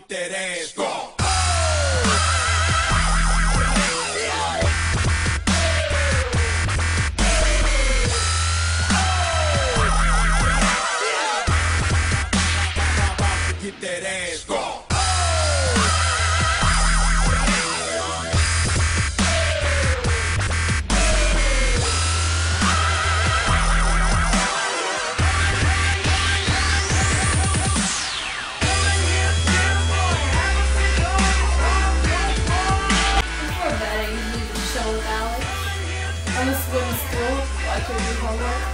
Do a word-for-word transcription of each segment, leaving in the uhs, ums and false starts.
get that ass gone. Get that ass gone.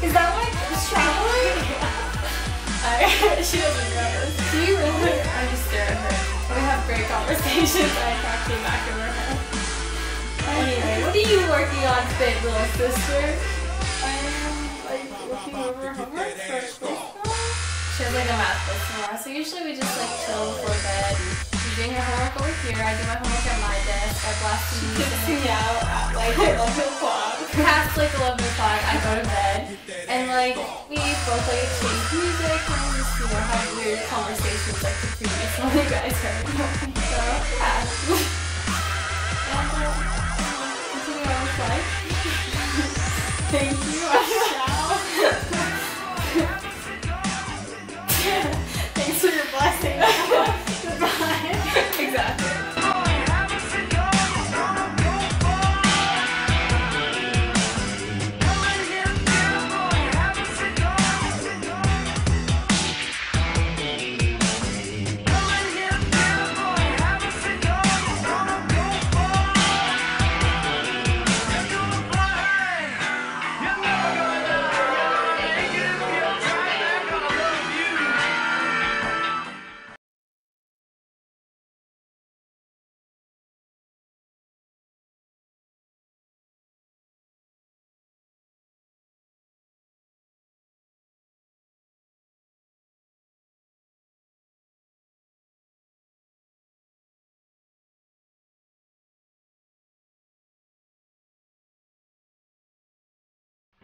Is that like traveling? I, she doesn't know this. Do you really? I just stare at her. We have great conversations. I talk to you back over her. Anyway, what are you working on today, little sister? I am like looking over homework for She has like a math book tomorrow, so usually we just like chill before bed. She's doing her homework over here. I do my homework at my desk. I blast music. She kicks me out at like eleven o'clock. Past like eleven o'clock, I go to bed, and like we both like exchange music and just, you know, have weird conversations like the previous one you guys heard. So yeah. And um, continue on with life. Thank you.